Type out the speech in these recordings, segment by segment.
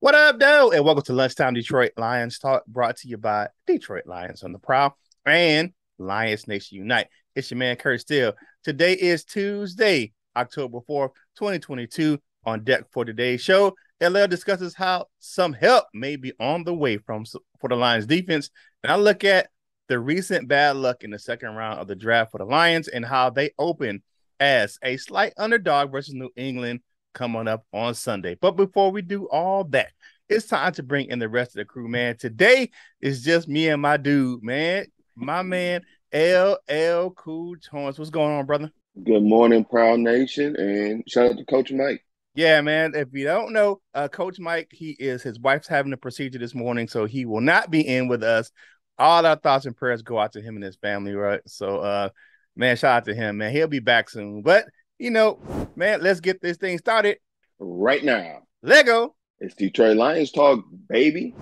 What up, though? And welcome to Lunchtime Detroit Lions Talk, brought to you by Detroit Lions on the Prowl and Lions Nation Unite. It's your man, Curt Steele. Today is Tuesday, October 4th, 2022. On deck for today's show, LL discusses how some help may be on the way for the Lions defense. And I look at the recent bad luck in the second round of the draft for the Lions and how they open as a slight underdog versus New England coming up on Sunday. But before we do all that, it's time to bring in the rest of the crew, man. Today is just me and my dude, man. My man, LL Cool Jones. What's going on, brother? Good morning, Proud Nation, and shout out to Coach Mike. Yeah, man. If you don't know, Coach Mike, his wife's having a procedure this morning, so he will not be in with us. All our thoughts and prayers go out to him and his family, right? So, man, shout out to him, man. He'll be back soon. But, you know, man, let's get this thing started right now. Lego. It's Detroit Lions Talk, baby.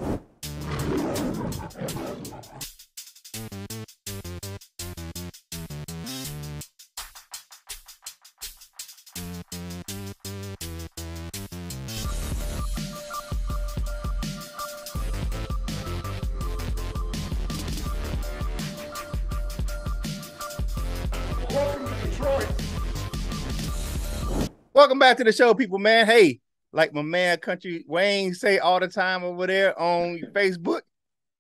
Welcome back to the show, people, man. Hey, like my man Country Wayne say all the time over there on Facebook,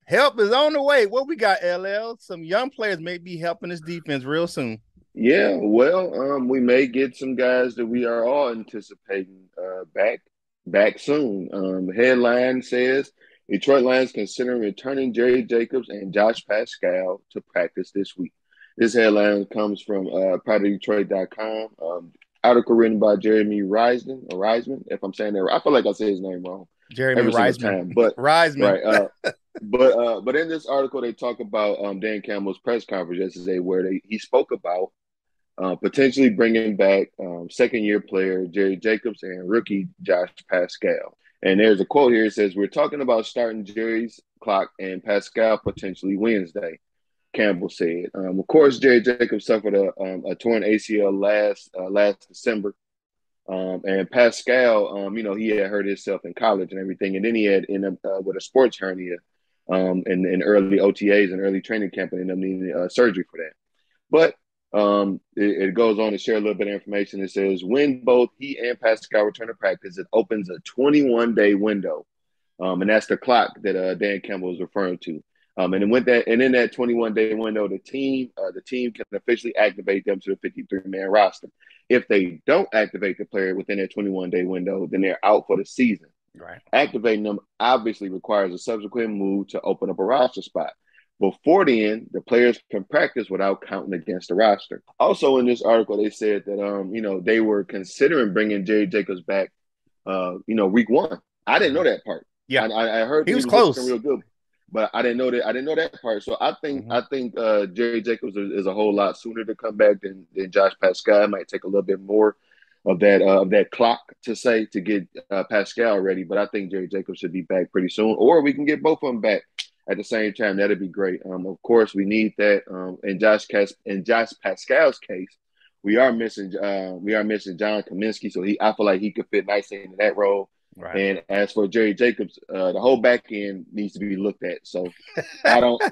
help is on the way. What we got, LL? Some young players may be helping this defense real soon. Yeah, well, we may get some guys that we are all anticipating back soon. Headline says, Detroit Lions considering returning Jerry Jacobs and Josh Pascal to practice this week. This headline comes from partofDetroit.com. Article written by Jeremy Reisman, if I'm saying that right. I feel like I say his name wrong. Jeremy Reisman. But Reisman. Right, but in this article, they talk about Dan Campbell's press conference yesterday where he spoke about potentially bringing back second-year player Jerry Jacobs and rookie Josh Pascal. And there's a quote here. It says, "We're talking about starting Jerry's clock and Pascal potentially Wednesday," Campbell said. Of course, Jerry Jacobs suffered a torn ACL last December. And Pascal, you know, he had hurt himself in college and everything. And then he had ended up with a sports hernia in early OTAs and early training camp and ended up needing surgery for that. But it goes on to share a little bit of information. It says, when both he and Pascal return to practice, it opens a 21-day window. And that's the clock that Dan Campbell is referring to. And in that 21-day window, the team can officially activate them to the 53-man roster. If they don't activate the player within that 21-day window, then they're out for the season. Right. Activating them obviously requires a subsequent move to open up a roster spot. Before then, the players can practice without counting against the roster. Also, in this article, they said that you know, they were considering bringing Jerry Jacobs back, you know, week one. I didn't know that part. Yeah, I heard he was close, real good. But I didn't know that part. So I think Jerry Jacobs is a whole lot sooner to come back than Josh Pascal. It might take a little bit more of that clock to get Pascal ready. But I think Jerry Jacobs should be back pretty soon, or we can get both of them back at the same time. That'd be great. Of course, we need that. In Josh Pascal's case, we are missing John Kaminsky. So I feel like he could fit nicely into that role. Right. And as for Jerry Jacobs, the whole back end needs to be looked at. So I don't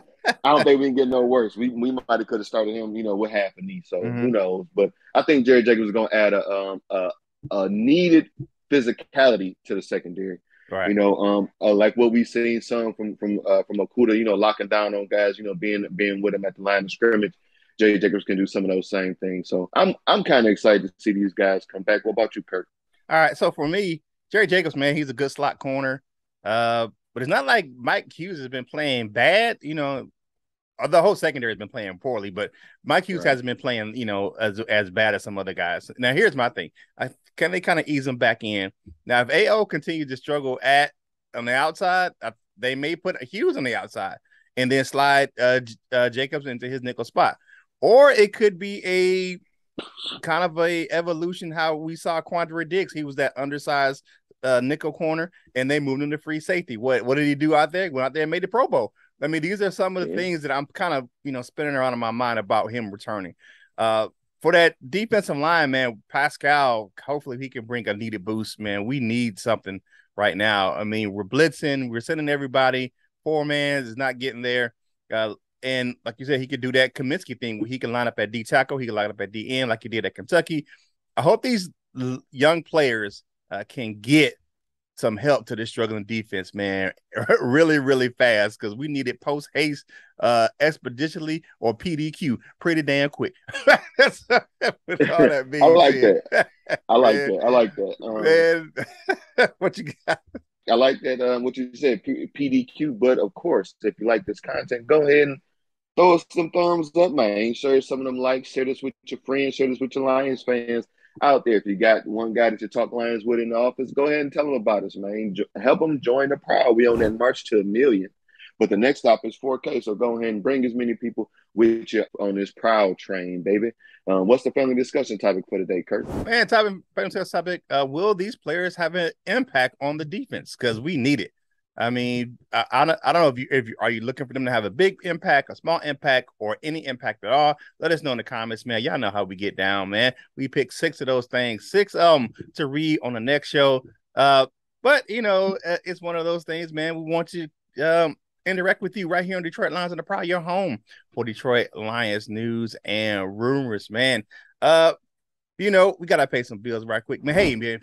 think we can get no worse. We might have could have started him, you know, with half a knee. So who knows? But I think Jerry Jacobs is going to add a needed physicality to the secondary. Right. You know, like what we've seen some from Okudah, you know, locking down on guys, you know, being with him at the line of scrimmage. Jerry Jacobs can do some of those same things. So I'm kind of excited to see these guys come back. What about you, Kirk? All right. So for me, Jerry Jacobs, man, he's a good slot corner. But it's not like Mike Hughes has been playing bad. You know, the whole secondary has been playing poorly, but Mike Hughes hasn't been playing, you know, as bad as some other guys. Now, here's my thing. Can they kind of ease him back in? Now, if A.O. continues to struggle on the outside, they may put Hughes on the outside and then slide Jacobs into his nickel spot. Or it could be a kind of a evolution how we saw Quandre Diggs. He was that undersized nickel corner, and they moved him to free safety. What did he do out there? Went out there and made the Pro Bowl. I mean, these are some of the things that I'm kind of, you know, spinning around in my mind about him returning. For that defensive line, man, Pascal, hopefully he can bring a needed boost, man. We need something right now. I mean, we're blitzing, we're sending everybody, four man is not getting there. And like you said, he could do that Kaminsky thing where he can line up at D tackle, he can line up at D end like he did at Kentucky. I hope these young players can get some help to this struggling defense, man, really, really fast, because we need it post haste, expeditiously, or PDQ pretty damn quick. That's all that means. I like that. I like that. I like that. Man, what you got? I like that. What you said, PDQ. But of course, if you like this content, go ahead and throw us some thumbs up, man. Share some of them likes. Share this with your friends. Share this with your Lions fans out there. If you got one guy that you talk Lions with in the office, go ahead and tell them about us, man. Help them join the Prowl. We on that march to 1 million. But the next stop is 4K, so go ahead and bring as many people with you on this Prowl train, baby. What's the family discussion topic for today, Kurt? Man, topic, will these players have an impact on the defense? Because we need it. I mean, I don't know if you are you looking for them to have a big impact, a small impact, or any impact at all. Let us know in the comments, man. Y'all know how we get down, man. We pick six of those things, six of them to read on the next show. But you know, it's one of those things, man. We want you interact with you right here on Detroit Lions on the Prowl, your home for Detroit Lions news and rumors, man. You know, we got to pay some bills right quick, man. Hey, man,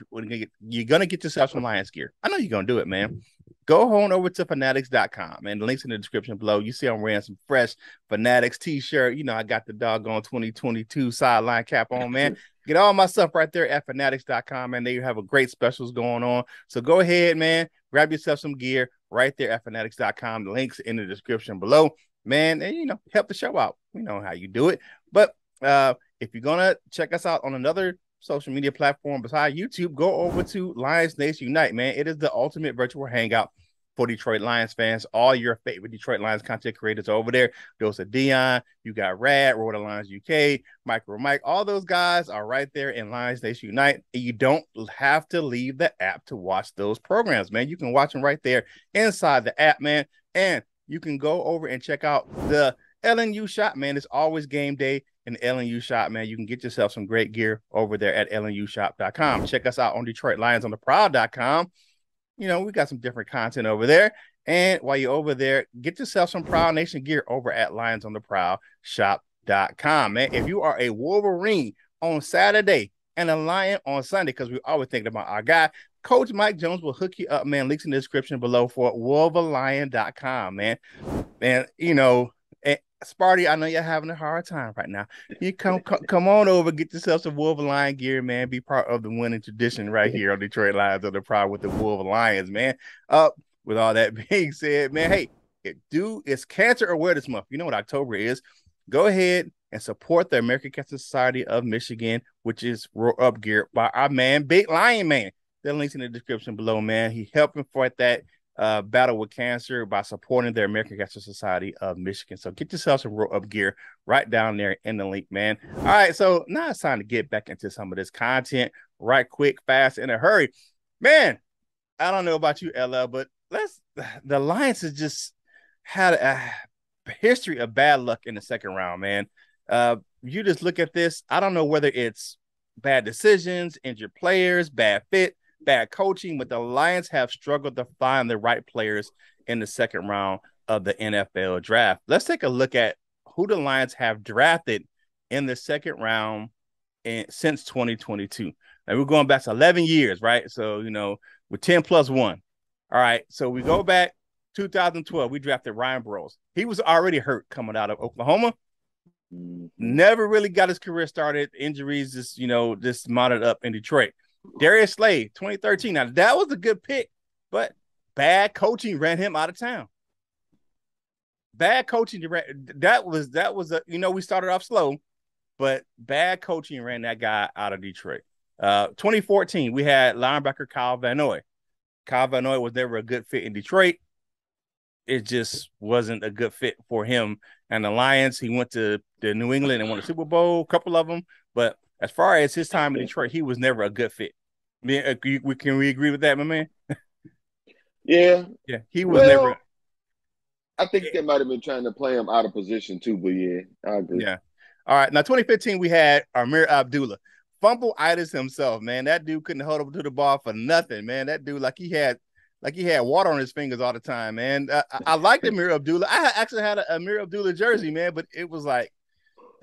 you're going to get yourself some Lions gear. I know you're going to do it, man. Go on over to Fanatics.com, and the link's in the description below. You see I'm wearing some fresh Fanatics t-shirt. You know, I got the doggone 2022 sideline cap on, man. Get all my stuff right there at Fanatics.com, and they have a great specials going on. So go ahead, man. Grab yourself some gear right there at Fanatics.com. The link's in the description below, man. And, you know, help the show out. We know how you do it. But if you're going to check us out on another social media platform beside YouTube, go over to Lions Nation Unite, man. It is the ultimate virtual hangout for Detroit Lions fans. All your favorite Detroit Lions content creators are over there. Those are Dion, you got Rad, Road to Lions UK, Micro Mike. All those guys are right there in Lions Nation Unite. You don't have to leave the app to watch those programs, man. You can watch them right there inside the app, man. And you can go over and check out the LNU shop, man. It's always game day in the LNU shop, man. You can get yourself some great gear over there at LNUshop.com. Check us out on Detroit Lions on the Prowl.com. You know, we got some different content over there. And while you're over there, get yourself some Prowl Nation gear over at Lions on the Prowl shop.com, man. If you are a Wolverine on Saturday and a Lion on Sunday, because we're always thinking about our guy, Coach Mike Jones will hook you up, man. Links in the description below for wolverlion.com, man. And, you know, Sparty, I know you're having a hard time right now. You come on over, get yourself some Wolf Lion gear, man. Be part of the winning tradition right here on Detroit Lions on the Prowl with the Wolf Lions, man. With all that being said, man, hey, it's Cancer Awareness Month. You know what October is. Go ahead and support the American Cancer Society of Michigan, which is Roll Up gear by our man, Big Lion Man. The link's in the description below, man. He helping fight that battle with cancer by supporting their American Cancer Society of Michigan. So get yourself some Roll Up gear right down there in the link, man. All right, so now it's time to get back into some of this content right quick, fast, in a hurry. Man, I don't know about you, LL, but the Lions has just had a history of bad luck in the second round, man. You just look at this. I don't know whether it's bad decisions, injured players, bad fit, bad coaching, but the Lions have struggled to find the right players in the second round of the NFL draft. Let's take a look at who the Lions have drafted in the second round since 2022. And we're going back to 11 years, right? So, you know, we're 10+1. All right, so we go back 2012. We drafted Ryan Burroughs. He was already hurt coming out of Oklahoma. Never really got his career started. Injuries just mounted up in Detroit. Darius Slade, 2013. Now, that was a good pick, but bad coaching ran him out of town. Bad coaching. We started off slow, but bad coaching ran that guy out of Detroit. 2014, we had linebacker Kyle Van Noy. Kyle Van Noy was never a good fit in Detroit. It just wasn't a good fit for him and the Lions. He went to New England and won the Super Bowl, a couple of them, but as far as his time in Detroit, he was never a good fit. Can we agree with that, my man? Yeah. Yeah, he was never. I think they might have been trying to play him out of position too, but yeah, I agree. Yeah. All right, now 2015, we had Amir Abdullah, fumble-itis himself, man. That dude couldn't hold up to the ball for nothing, man. That dude, like he had water on his fingers all the time, man. I liked Amir Abdullah. I actually had an Amir Abdullah jersey, man, but it was like,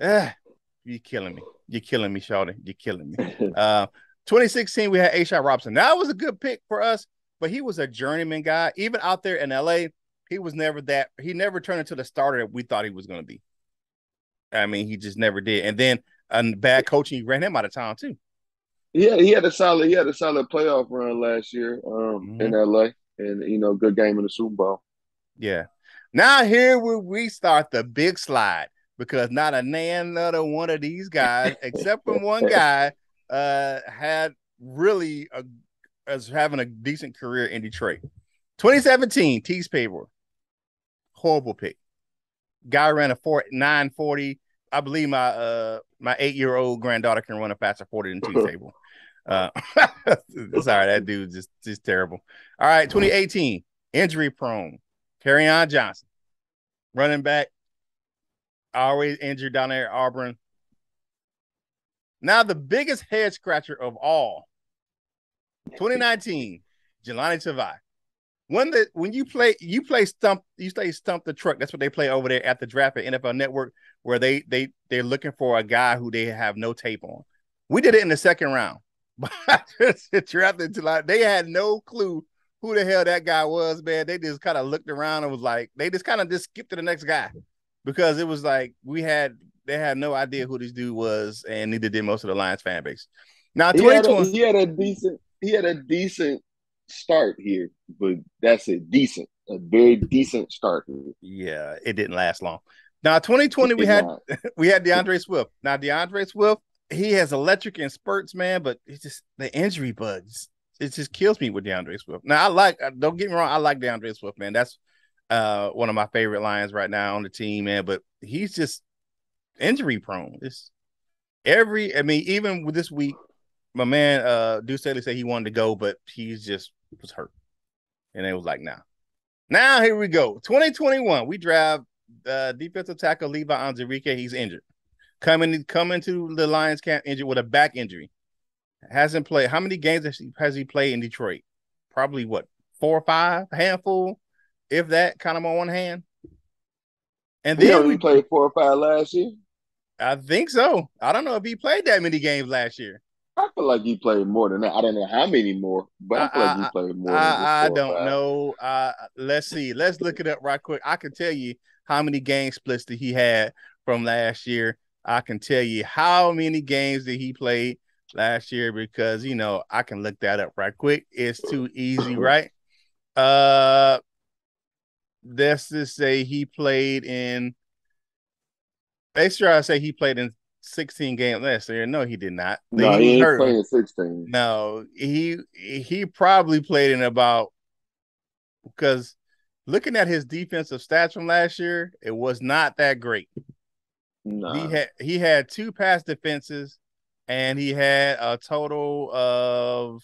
you're killing me. You're killing me, Shawty. You're killing me. 2016, we had A'Shai Robinson. That was a good pick for us, but he was a journeyman guy. Even out there in LA, he was never that. He never turned into the starter that we thought he was going to be. I mean, he just never did. And then bad coaching ran him out of town too. Yeah, he had a solid playoff run last year in LA, and good game in the Super Bowl. Yeah. Now here we start the big slide, because not another one of these guys, except for one guy, was having a decent career in Detroit. 2017, Tease Paper. Horrible pick. Guy ran a 940. I believe my 8-year-old granddaughter can run a faster 40 than Tease Paper. Sorry, that dude's just terrible. All right, 2018, injury prone. Kerryon Johnson, running back. Always injured down there at Auburn. Now the biggest head scratcher of all, 2019, Jelani Tavai. When you play stump the truck. That's what they play over there at the draft at NFL Network, where they're looking for a guy who they have no tape on. We did it in the second round, but they had no clue who the hell that guy was, man. They just kind of looked around and was like, they just kind of just skipped to the next guy. Because it was like they had no idea who this dude was, and neither did most of the Lions fan base. Now, 2020, he had a decent start here, but that's a very decent start here. Yeah, it didn't last long. Now, 2020, we had DeAndre Swift. Now, DeAndre Swift, he has electric in spurts, man, but it's just the injury bugs. It just kills me with DeAndre Swift. Now, don't get me wrong, I like DeAndre Swift, man. That's one of my favorite Lions right now on the team, man, but he's just injury prone. Even with this week, my man Deuce Staley said he wanted to go, but he just was hurt. And it was like, nah. Now here we go. 2021, we draft defensive tackle Levi Anzarike. He's injured. Coming to the Lions camp injured with a back injury. Hasn't played. How many games has he played in Detroit? Probably what, 4 or 5? Handful? If that, kind of on one hand. And then we played 4 or 5 last year. I think so. I don't know if he played that many games last year. I feel like he played more than that. I don't know how many more, but I feel like he played more than that. I don't know. Let's see. Let's look it up right quick. I can tell you how many game splits that he had from last year. I can tell you how many games that he played last year because, I can look that up right quick. It's too easy, right? Let's just say he played in. They sure I say he played in 16 games last year. No, he did not. No, he ain't playing 16. No, he probably played in about, because looking at his defensive stats from last year, it was not that great. No, he had 2 pass defenses, and he had a total of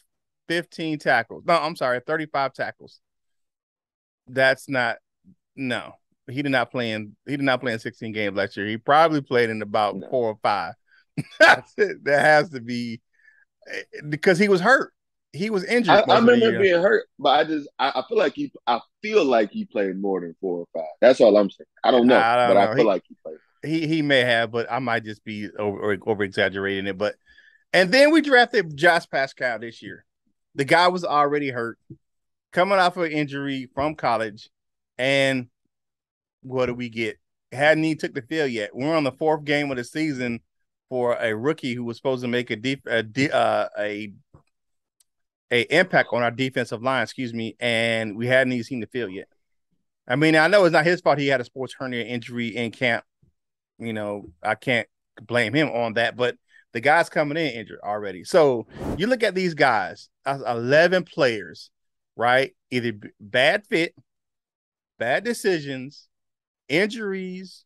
15 tackles. No, I'm sorry, 35 tackles. That's not. No, he did not play in 16 games last year. He probably played in about 4 or 5. That has to be because he was hurt. He was injured. I remember being hurt, but I feel like he played more than 4 or 5. That's all I'm saying. I don't know, I feel like he played. He may have, but I might just be over exaggerating it. But and then we drafted Josh Pascal this year. The guy was already hurt, coming off an injury from college, and what do we get? Hadn't even took the field yet. We're on the 4th game of the season for a rookie who was supposed to make a impact on our defensive line, and we hadn't even seen the field yet. I mean, I know it's not his fault. He had a sports hernia injury in camp. I can't blame him on that, but the guy's coming in injured already. So you look at these guys, 11 players, right? Either bad fit, bad decisions, injuries,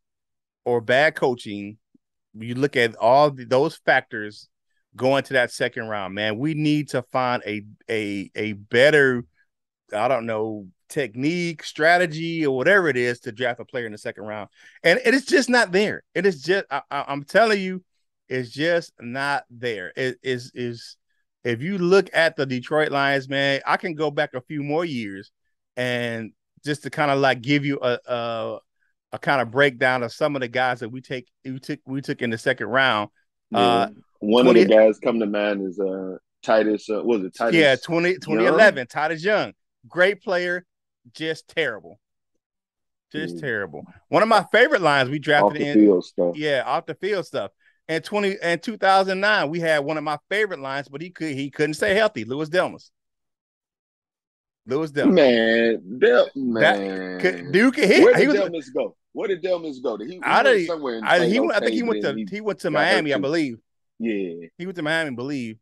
or bad coaching. You look at all those factors going to that second round, man. We need to find a better, I don't know, technique, strategy, or whatever it is to draft a player in the second round. And it is just not there. It is just, I'm telling you, It's just not there. It is if you look at the Detroit Lions, man, I can go back a few more years and just to kind of like give you a kind of breakdown of some of the guys that we took in the second round. Yeah. One of the guys come to mind is Titus. Yeah, 2011, Titus Young. Great player, just terrible. Terrible. One of my favorite lines we drafted off the field stuff. Yeah, off the field stuff. And 2009, we had one of my favorite lines, but he couldn't stay healthy. Louis Delmas. Dude can hit. Where did Delmas go? Did he went somewhere? I think he went to Miami, I believe. Yeah, he went to Miami, I believe.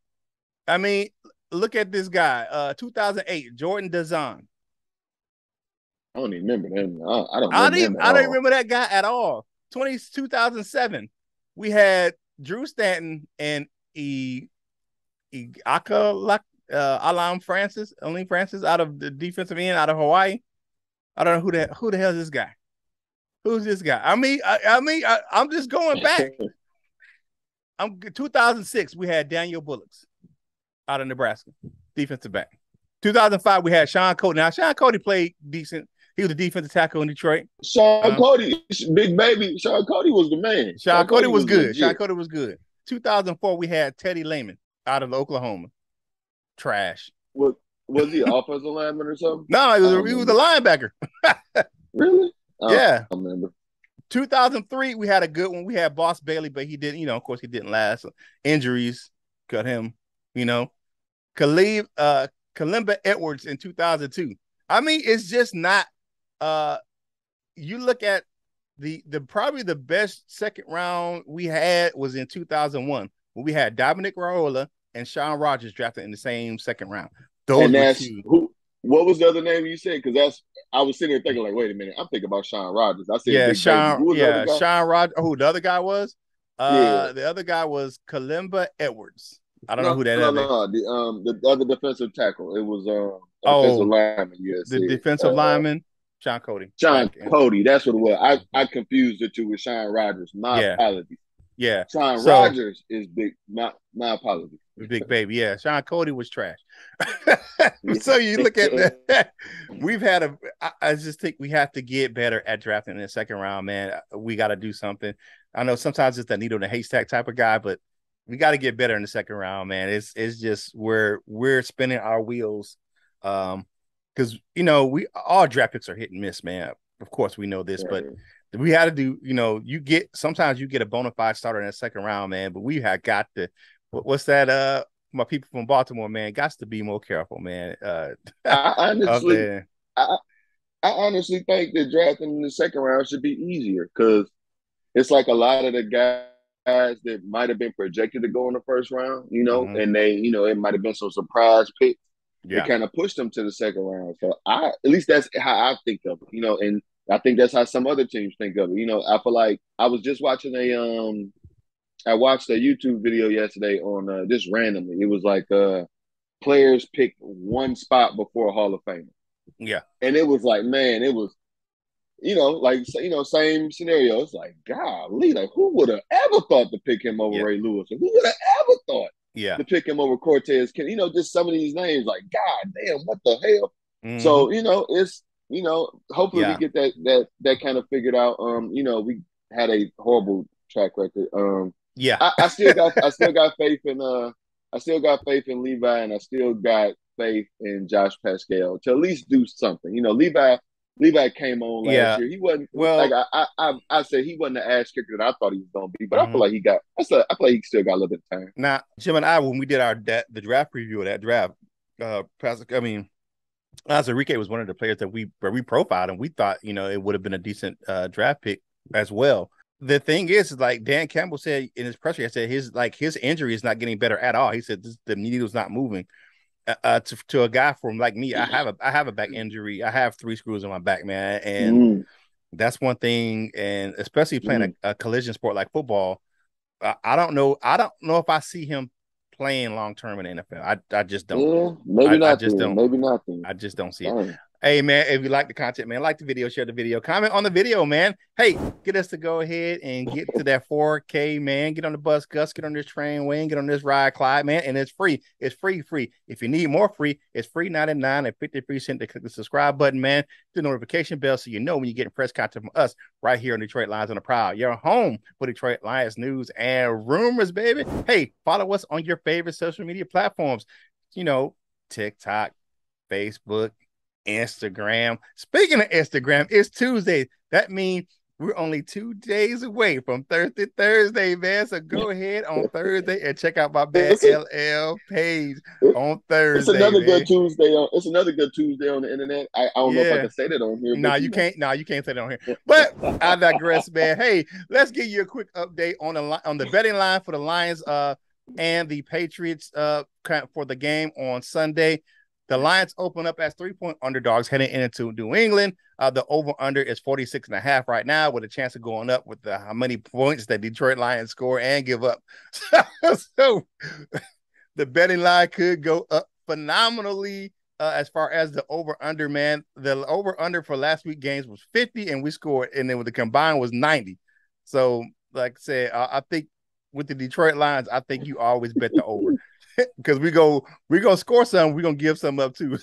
I mean, look at this guy. 2008, Jordan Dazan. I don't even remember him. I don't remember that guy at all. 2007, we had Drew Stanton and Alam Francis, out of the defensive end out of Hawaii. I don't know who the hell is this guy. Who's this guy? I'm just going back. 2006, we had Daniel Bullocks out of Nebraska, defensive back. 2005, we had Sean Cody. Now, Sean Cody played decent. He was a defensive tackle in Detroit. Sean Cody was the man. Sean Cody was good. Legit. Sean Cody was good. 2004, we had Teddy Lehman out of Oklahoma. Trash. Was he an offensive lineman or something? No, he was a linebacker. Really? Yeah. I remember. 2003, we had a good one. We had Boss Bailey, but he didn't, of course he didn't last. So injuries cut him, Kalimba Edwards in 2002. I mean, it's just not you look at the probably the best second round we had was in 2001 when we had Dominic Raiola and Sean Rogers drafted in the same second round. What was the other name you said? Because I was sitting here thinking like, wait a minute, I'm thinking about Sean Rogers. I said, Sean Rogers. Who the other guy was? The other guy was Kalimba Edwards. I don't know who that is. The other defensive tackle. It was defensive lineman. Yes, the defensive lineman, Sean Cody. Sean Cody. That's what it was. I confused the two with Sean Rogers. My apologies. Yeah, Sean Rogers is big. My apologies. Big baby. Yeah, Sean Cody was trash. So you look at that. We've had I just think we have to get better at drafting in the second round, man. We got to do something. I know sometimes it's that needle in a haystack type of guy, but we got to get better in the second round, man. It's just we're spinning our wheels, because we all draft picks are hit and miss, man. Of course we know this, but we had to do. Sometimes you get a bona fide starter in the second round, man. But we had got to. What's that? My people from Baltimore, man, got to be more careful, man. I honestly think that drafting in the second round should be easier because it's like a lot of the guys that might have been projected to go in the first round, mm-hmm. and they, it might have been some surprise picks. Yeah. That kind of pushed them to the second round. So at least that's how I think of it, and I think that's how some other teams think of it. I feel like I was just watching I watched a YouTube video yesterday on just randomly. It was like players pick one spot before Hall of Famer. Yeah. And it was like, man, it was, same scenario. It's like, golly, like who would have ever thought to pick him over Ray Lewis? Who would have ever thought to pick him over Cortez? Just some of these names like, God damn, what the hell? Mm-hmm. So, it's, hopefully we get that kind of figured out. We had a horrible track record. Yeah, I still got faith in Levi, and I still got faith in Josh Pascal to at least do something. Levi came on last year. He wasn't I said he wasn't the ass kicker that I thought he was going to be, but I feel like I feel like he still got a little bit of time. Now, Jim and I, when we did the draft preview of that draft, Enrique was one of the players that we profiled, and we thought it would have been a decent draft pick as well. The thing is, like Dan Campbell said in his press release, his injury is not getting better at all. He said the needle's not moving. To a guy from like me, I have a back injury. I have 3 screws in my back, man, and that's one thing. And especially playing a collision sport like football, I don't know if I see him playing long term in the NFL. I just don't. Maybe not. I just don't see it. Hey, man, if you like the content, man, like the video, share the video, comment on the video, man. Hey, get us to go ahead and get to that 4K, man. Get on the bus, Gus. Get on this train, Wayne. Get on this ride, Clyde, man. And it's free. It's free, free. If you need more free, it's free 99 and 53 cents to click the subscribe button, man. The notification bell so you know when you're getting fresh content from us right here on Detroit Lions on the Prowl. Your home for Detroit Lions news and rumors, baby. Hey, follow us on your favorite social media platforms. You know, TikTok, Facebook, Instagram. Speaking of Instagram, it's Tuesday. That means we're only 2 days away from Thursday, man. So go ahead on Thursday and check out my bad LL page on Thursday. It's another good Tuesday. It's another good Tuesday on the internet. I don't know if I can say that on here. No, you can't. No, you can't say that on here. But I digress, man. Hey, let's give you a quick update on the betting line for the Lions and the Patriots for the game on Sunday. The Lions open up as 3-point underdogs heading into New England. The over-under is 46.5 right now with a chance of going up with the, how many points that Detroit Lions score and give up. So the betting line could go up phenomenally as far as the over-under, man. The over-under for last week's games was 50, and we scored, and then with the combined was 90. So, like I said, I think with the Detroit Lions, I think you always bet the over. Because we're gonna score some, we're gonna give some up too.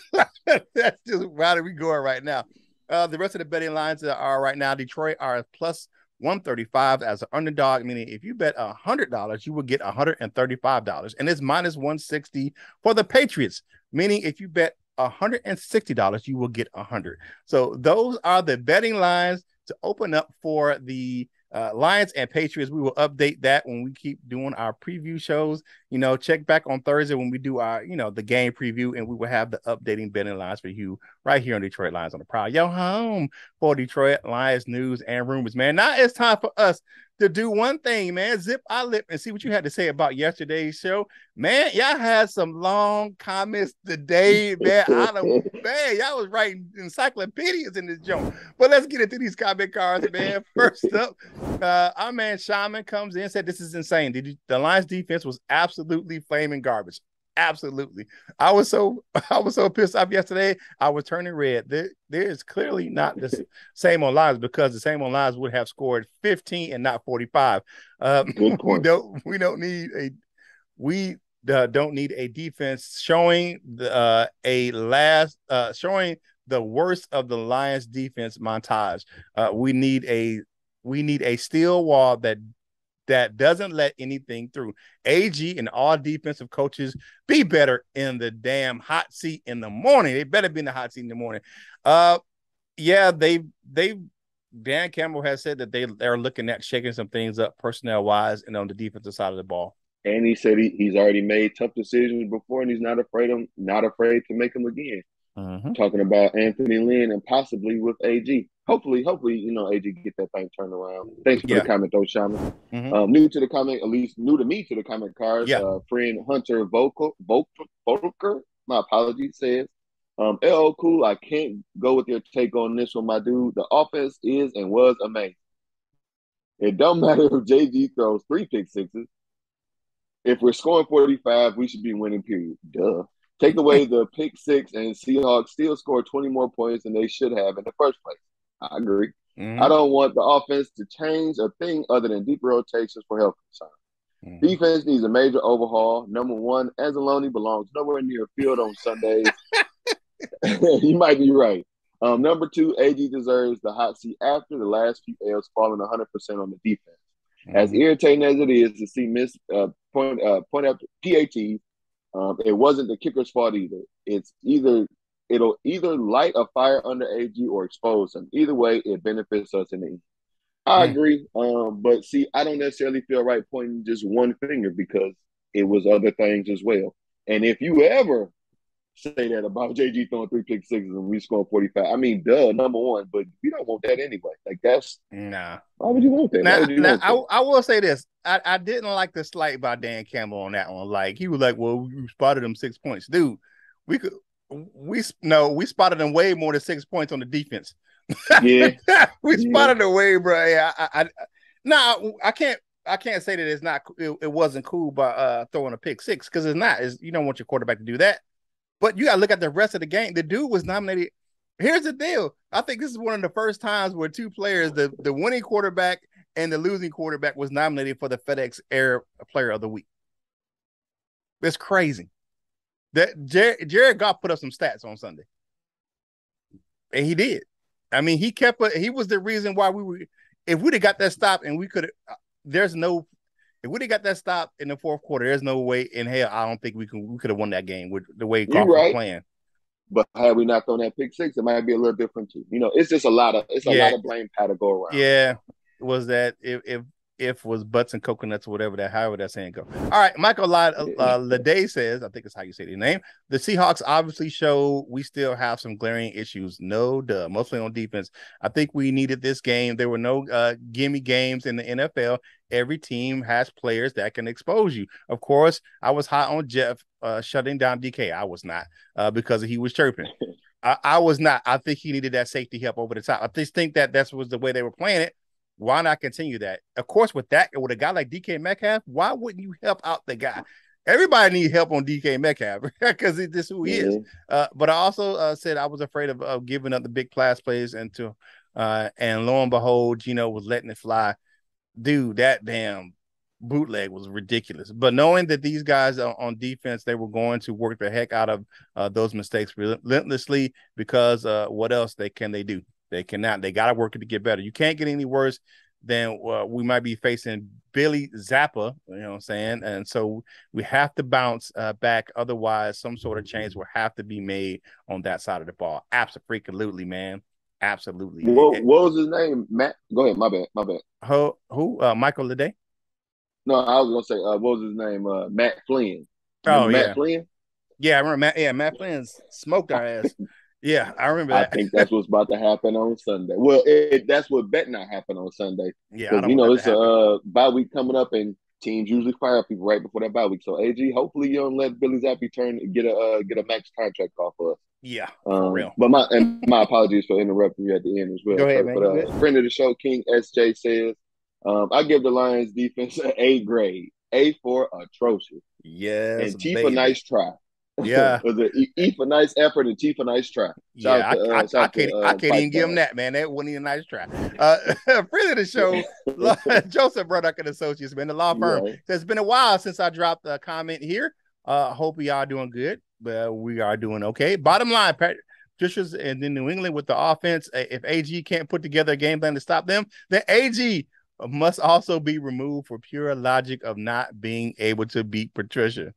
That's just how we going right now. The rest of the betting lines that are right now, Detroit are plus 135 as an underdog, meaning if you bet $100, you will get $135, and it's minus 160 for the Patriots, meaning if you bet $160, you will get 100. So those are the betting lines to open up for the Lions and Patriots. We will update that when we keep doing our preview shows. You know, check back on Thursday when we do our, you know, the game preview, and we will have the updating betting lines for you right here on Detroit Lions on the Prowl. Yo, home for Detroit Lions news and rumors, man. Now it's time for us to do one thing, man. Zip our lip and see what you had to say about yesterday's show, man. Y'all had some long comments today, man. Man, y'all was writing encyclopedias in this joint. But let's get into these comment cards, man. First up, our man Shaman comes in and said, "This is insane. The Lions defense was absolutely flaming garbage. Absolutely. I was so pissed off yesterday. I was turning red. There is clearly not the same on Lions, because the same on Lions would have scored 15 and not 45. We don't need a defense showing the worst of the Lions defense montage. We need a steel wall that doesn't let anything through. AG and all defensive coaches be better in the damn hot seat in the morning. They better be in the hot seat in the morning." Dan Campbell has said that they're looking at shaking some things up personnel-wise and on the defensive side of the ball. And he said he's already made tough decisions before, and he's not afraid to make them again. Talking about Anthony Lynn and possibly with AG. Hopefully, you know, AG get that thing turned around. Thanks for the comment, though, Shaman. New to me to the comment cards. Yeah. Friend Hunter Volker, my apologies, says, "LL Cool, I can't go with your take on this one, my dude. The offense is and was amazing. It don't matter if JV throws 3 pick sixes. If we're scoring 45, we should be winning, period. Duh. Take away the pick six, and Seahawks still score 20 more points than they should have in the first place." I agree. I don't want the offense to change a thing other than deeper rotations for health concerns. Defense needs a major overhaul. Number one, Anzalone belongs nowhere near a field on Sundays. You might be right. Number two, AG deserves the hot seat after the last few L's falling 100% on the defense. As irritating as it is to see miss point after PAT, it wasn't the kicker's fault either. It'll either light a fire under AG or expose them. Either way, it benefits us in the end. I agree. But see, I don't necessarily feel right pointing just one finger, because it was other things as well. And if you ever say that about JG throwing 3 pick sixes and we score 45, I mean, duh, number one, but you don't want that anyway. Like, that's nah. Why would you want that? I will say this. I didn't like the slight by Dan Campbell on that one. Like, he was like, "Well, we spotted them 6 points." Dude, we spotted them way more than 6 points on the defense. Yeah. Spotted them way, bro. Yeah, I can't say that it's not. It wasn't cool by throwing a pick six, because it's not. You don't want your quarterback to do that. But you got to look at the rest of the game. The dude was nominated Here's the deal. I think this is one of the first times where two players, the winning quarterback and the losing quarterback, was nominated for the FedEx Air Player of the Week. That's crazy. That Jared Goff put up some stats on Sunday. And he did. I mean, he kept – he was the reason why we were – if we'd have got that stop and we could – there's no – if we'd have got that stop in the fourth quarter, there's no way in hell I don't think we could have won that game with the way Goff was playing. But had we not thrown that pick six, it might be a little different too. You know, it's just a lot of – it's a lot of blame pie to go around. Yeah. Was that if was butts and coconuts or whatever that, however that saying go. All right, Michael Lede says, I think that's how you say the name, the Seahawks obviously show we still have some glaring issues. No duh, mostly on defense. I think we needed this game. There were no gimme games in the NFL. Every team has players that can expose you. Of course, I was hot on Jeff shutting down DK. I was not because he was chirping. I was not. I think he needed that safety help over the top. I just think that was the way they were playing it. Why not continue that? Of course, with a guy like DK Metcalf, why wouldn't you help out the guy? Everybody needs help on DK Metcalf because this is who he is. But I also said I was afraid of giving up the big pass plays, and lo and behold, Gino was letting it fly. Dude, that damn bootleg was ridiculous. But knowing that these guys on defense, they were going to work the heck out of those mistakes relentlessly because what else can they do? They cannot. They got to work it to get better. You can't get any worse than we might be facing Billy Zappe, you know what I'm saying? And so we have to bounce back. Otherwise, some sort of change will have to be made on that side of the ball. Absolutely, man. Absolutely. What was his name? Matt? Go ahead. My bad. Who? Michael Lede? No, I was going to say, what was his name? Matt Flynn. Oh, yeah. Matt Flynn? Yeah, I remember Matt. Yeah, Matt Flynn smoked our ass. Yeah, I remember that. I think that's what's about to happen on Sunday. Well, that's what bet not happen on Sunday. Yeah, you know, it's a bye week coming up, and teams usually fire people right before that bye week. So, AG, hopefully you don't let Billy Zappe get a max contract off of us. Yeah, for real. But my apologies for interrupting you at the end as well. Go ahead, man. But a friend of the show, King SJ, says, I give the Lions defense an A grade. A for atrocious. Yes, and T for nice try. Yeah, it was an E for nice effort and T for nice try. I can't even give him that, man. That wasn't even a nice try. A friend of the show, Joseph Bruddock and Associates, man, the law firm. Yeah. So it's been a while since I dropped a comment here. Hope y'all are doing good. We are doing okay. Bottom line, Patricia's and then New England with the offense. If AG can't put together a game plan to stop them, then AG must also be removed for pure logic of not being able to beat Patricia.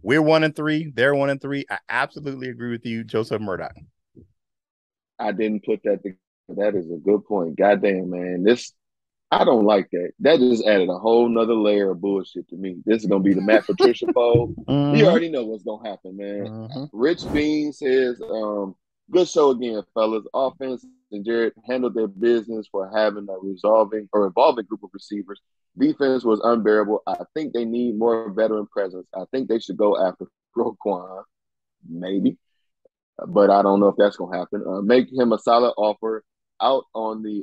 We're 1-3. They're 1-3. I absolutely agree with you, Joseph Murdoch. I didn't put that together. That is a good point. Goddamn, man. I don't like that. That just added a whole nother layer of bullshit to me. This is going to be the Matt Patricia fold. Mm-hmm. You already know what's going to happen, man. Mm-hmm. Rich Bean says, good show again, fellas. Offense and Jared handled their business for having a evolving group of receivers. Defense was unbearable. I think they need more veteran presence. I think they should go after Roquan, maybe. But I don't know if that's going to happen. Make him a solid offer out of the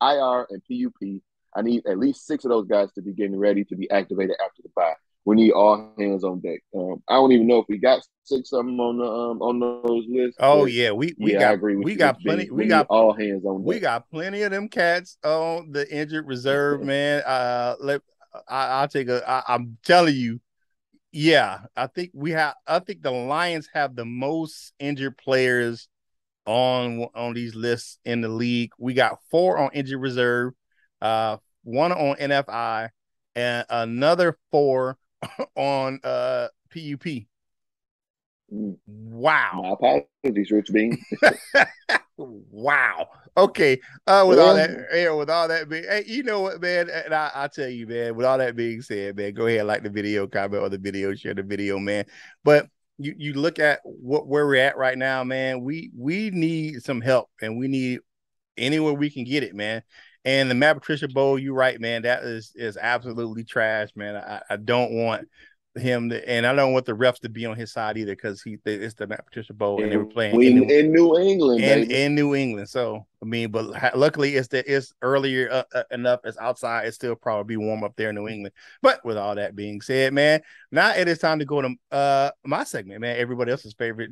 IR and PUP. I need at least 6 of those guys to be getting ready to be activated after the bye. We need all hands on deck. I don't even know if we got 6 of them on those lists. Oh yeah, we got. I agree with plenty. We got all hands on deck. We got plenty of them cats on the injured reserve, man. I'll take a. I'm telling you, yeah. I think the Lions have the most injured players on these lists in the league. We got 4 on injured reserve, 1 on NFI, and another 4. On PUP. Wow. My apologies, Rich Bean. Wow. Okay. With all that being, hey, you know what, man? And I tell you, man. With all that being said, man, go ahead, like the video, comment on the video, share the video, man. But you look at where we're at right now, man. We need some help, and we need anywhere we can get it, man. And the Matt Patricia Bowl, you're right, man. That is absolutely trash, man. I don't want him to, and I don't want the refs to be on his side either because it's the Matt Patricia Bowl, and they were playing in New England. In New England. So, I mean, but luckily it's earlier enough. It's outside. It's still probably warm up there in New England. But with all that being said, man, now it is time to go to my segment, man. Everybody else's favorite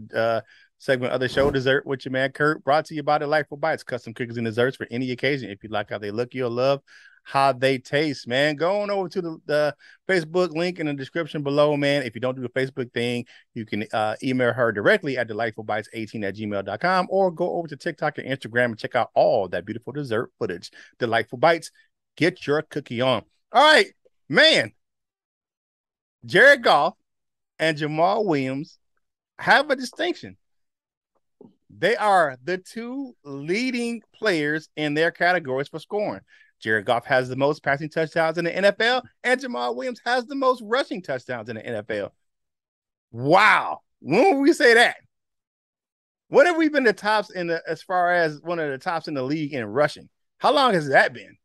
Segment of the show, Dessert with your man Kurt, brought to you by Delightful Bites, custom cookies and desserts for any occasion. If you like how they look, you'll love how they taste, man. Go on over to the Facebook link in the description below, man. If you don't do the Facebook thing, you can email her directly at delightfulbites18@gmail.com, or go over to TikTok and Instagram and check out all that beautiful dessert footage. Delightful Bites, get your cookie on. All right, man. Jared Goff and Jamal Williams have a distinction. They are the two leading players in their categories for scoring. Jared Goff has the most passing touchdowns in the NFL, and Jamal Williams has the most rushing touchdowns in the NFL. Wow. When would we say that? When have we been the tops in the, as far as one of the tops in the league in rushing? How long has that been?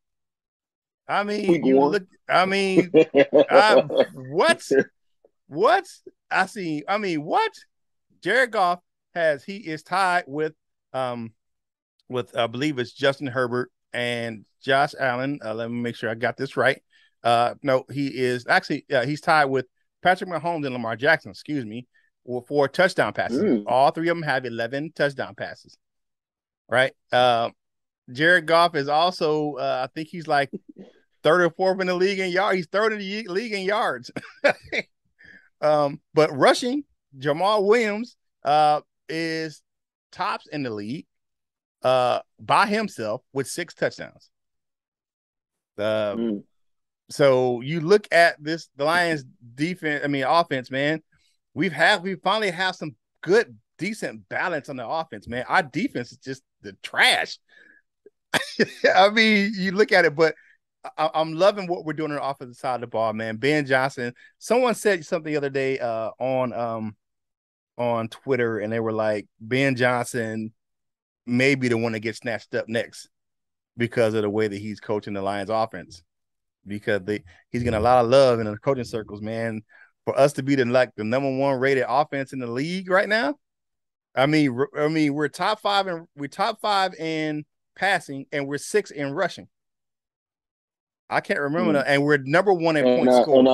I mean, you look, I mean, what? I see. I mean, what? Jared Goff has, he is tied with I believe it's Justin Herbert and Josh Allen. Let me make sure I got this right. No, he is actually he's tied with Patrick Mahomes and Lamar Jackson. Excuse me, for touchdown passes. All three of them have 11 touchdown passes. Right. Jared Goff is also I think he's like third or fourth in the league in yards. He's third in the league in yards. But rushing, Jamal Williams is tops in the league by himself with 6 touchdowns. So you look at this, the Lions defense, I mean offense, man. We finally have some good, decent balance on the offense, man. Our defense is just the trash. I mean, you look at it, but I'm loving what we're doing on the offensive side of the ball, man. Ben Johnson, someone said something the other day on Twitter, and they were like, Ben Johnson may be the one that gets snatched up next because of the way that he's coaching the Lions offense, because he's getting a lot of love in the coaching circles, man. For us to be the #1 rated offense in the league right now, I mean we're top five in passing, and we're 6th in rushing. I can't remember that, and we're #1 in points scored.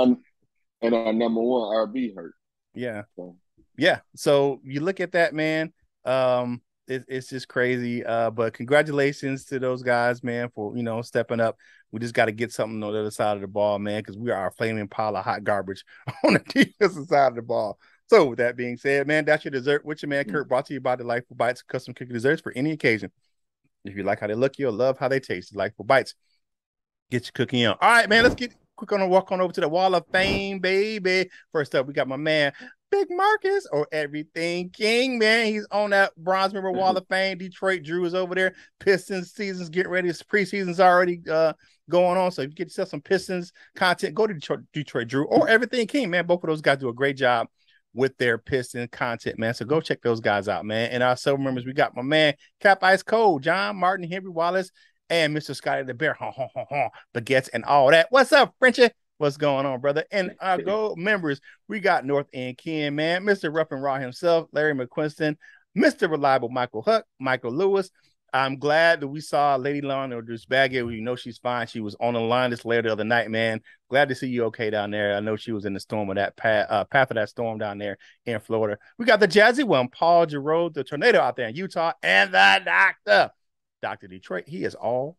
And our #1 RB hurt. Yeah. Yeah, so you look at that, man. It's just crazy. But congratulations to those guys, man, for stepping up. We just got to get something on the other side of the ball, man, because we are a flaming pile of hot garbage on the defensive side of the ball. So with that being said, man, that's your dessert with your man Kurt, brought to you by Delightful Bites, custom cookie desserts for any occasion. If you like how they look, you'll love how they taste. Delightful Bites, get your cookie on. All right, man, let's get quick on a walk on over to the Wall of Fame, baby. First up, we got my man, Big Marcus, or Everything King, man. He's on that bronze member Wall of Fame. Detroit Drew is over there. Pistons season's getting ready. Preseason's already going on. So if you get yourself some Pistons content, go to Detroit Drew or Everything King, man. Both of those guys do a great job with their Piston content, man. So go check those guys out, man. And our silver members, we got my man, Cap Ice Cold, John Martin, Henry Wallace, and Mr. Scotty the Bear. Baguettes and all that. What's up, Frenchie? What's going on, brother? And our gold members, we got North End Ken, man, Mr. Rough and Raw himself, Larry McQuiston, Mr. Reliable Michael Huck, Michael Lewis. I'm glad that we saw Lady Lon or Deuce Baggett. We know she's fine. She was on the line this later the other night, man. Glad to see you okay down there. I know she was in the storm of that path of that storm down there in Florida. We got the jazzy one, Paul Giroux, the tornado out there in Utah, and the doctor. Dr. Detroit, he is always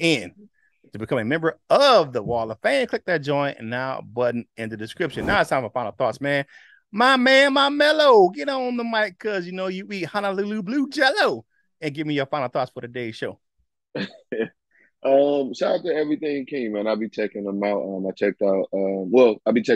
in. To become a member of the Wall of Fame, click that join and now button in the description. Now it's time for final thoughts, man. My mellow, get on the mic, because you eat Honolulu Blue Jello, and give me your final thoughts for today's show. Shout out to Everything King, man. I'll be checking them out. I'll be checking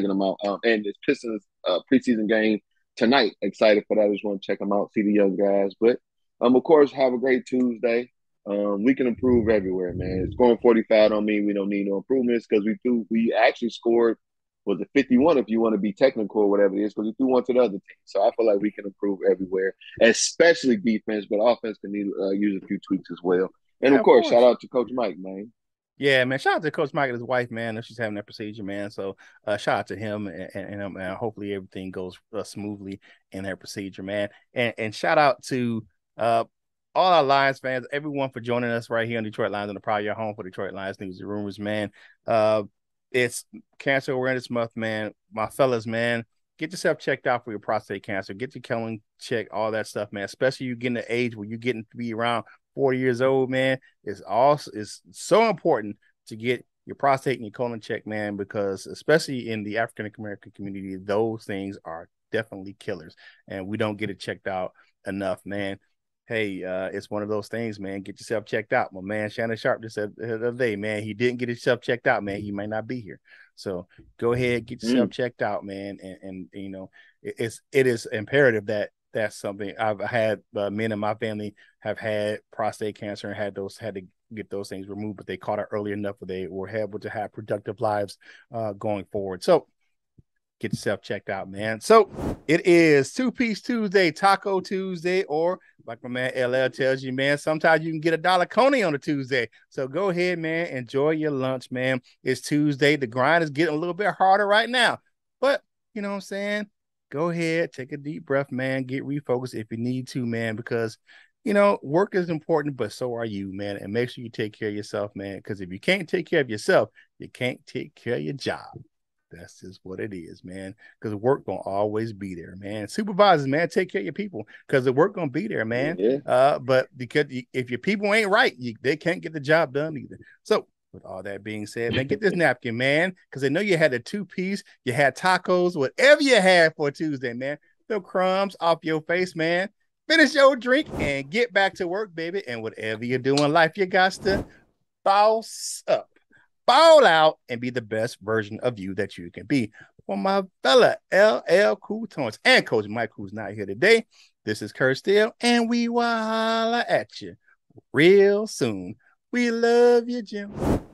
them out. And it's Pistons preseason game tonight. Excited for that. I just want to check them out, see the young guys. But of course, have a great Tuesday. We can improve everywhere, man. Scoring 45 don't mean we don't need no improvements, because we actually scored, was it 51 if you want to be technical or whatever it is, because we threw one to the other team. So I feel like we can improve everywhere, especially defense, but offense can use a few tweaks as well. And yeah, of course, shout out to Coach Mike, man. Yeah, man. Shout out to Coach Mike and his wife, man. She's having that procedure, man. So shout out to him, and hopefully everything goes smoothly in that procedure, man. And shout out to all our Lions fans, everyone, for joining us right here on Detroit Lions on the Prowl, your home for Detroit Lions news and rumors, man. It's Cancer Awareness Month, man. My fellas, man, Get yourself checked out for your prostate cancer. Get your colon checked, all that stuff, man. Especially you getting the age where you're getting to be around 40 years old, man. It's so important to get your prostate and your colon checked, man, because especially in the African American community, those things are definitely killers, and we don't get it checked out enough, man. Hey, it's one of those things, man. Get yourself checked out. My man Shannon Sharp just said the other day, man, he didn't get himself checked out, man. He might not be here. So go ahead, get yourself checked out, man. And you know, it is imperative that that's something. I've had men in my family have had prostate cancer and had to get those things removed, but they caught it early enough where they were able to have productive lives going forward. So get yourself checked out, man. So it is Two-Piece Tuesday, Taco Tuesday, or like my man LL tells you, man, sometimes you can get $1 coney on a Tuesday. So go ahead, man. Enjoy your lunch, man. It's Tuesday. The grind is getting a little bit harder right now. But you know what I'm saying? Go ahead. Take a deep breath, man. Get refocused if you need to, man, because, you know, work is important, but so are you, man. And make sure you take care of yourself, man, because if you can't take care of yourself, you can't take care of your job. That's just what it is, man, because the work going to always be there, man. Supervisors, man, take care of your people because the work going to be there, man. Yeah. But because if your people ain't right, they can't get the job done either. So with all that being said, man, get this napkin, man, because I know you had a two-piece, you had tacos, whatever you had for Tuesday, man. Throw crumbs off your face, man. Finish your drink and get back to work, baby. And whatever you do in life, you got to boss up. Fall out and be the best version of you that you can be. For my fella, LL Cool Jones and Coach Mike, who's not here today, this is Curt Steele, and we will holla at you real soon. We love you, Jim.